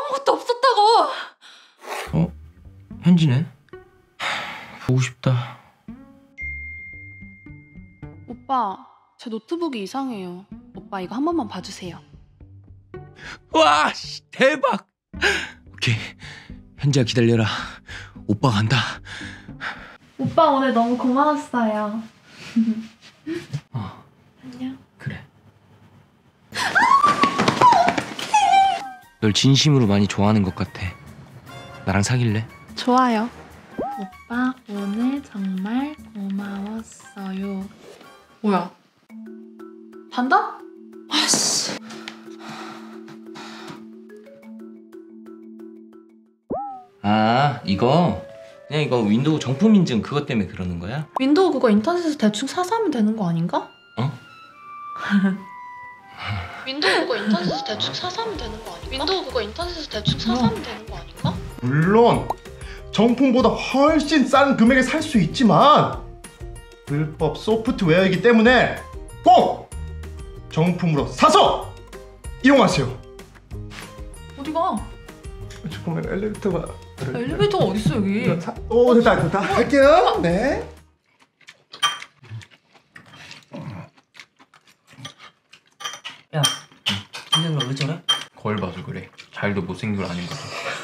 아무것도 없었다고! 어? 현진은? 보고 싶다. 오빠, 제 노트북이 이상해요. 오빠 이거 한 번만 봐주세요. 와, 씨, 대박! 오케이, 현지야 기다려라. 오빠 간다. 오빠 오늘 너무 고마웠어요. 어. 안녕. 그래. 널 진심으로 많이 좋아하는 것 같아. 나랑 사귈래? 좋아요. 오빠 오늘 정말 고마웠어요. 뭐야? 반다? 아씨. 아, 이거? 그냥 이거 윈도우 정품 인증 그것 때문에 그러는 거야? 윈도우 그거 인터넷에서 대충 사서 하면 되는 거 아닌가? 어? 윈도우 그거 인터넷에서 대충 사서 하면 되는 거 아닌가? 윈도우 그거 인터넷에서 대충 사서 하면 되는 거 아닌가? 물론 정품보다 훨씬 싼 금액에 살 수 있지만 불법 소프트웨어이기 때문에 꼭 정품으로 사서 이용하세요. 어디가? 잠깐만, 엘리베이터가 어딨어 여기? 오, 됐다. 갈게요. 네. 야, 진짜 너 왜 저래? 거울 봐서 그래. 잘도 못생긴 걸 아닌 거지.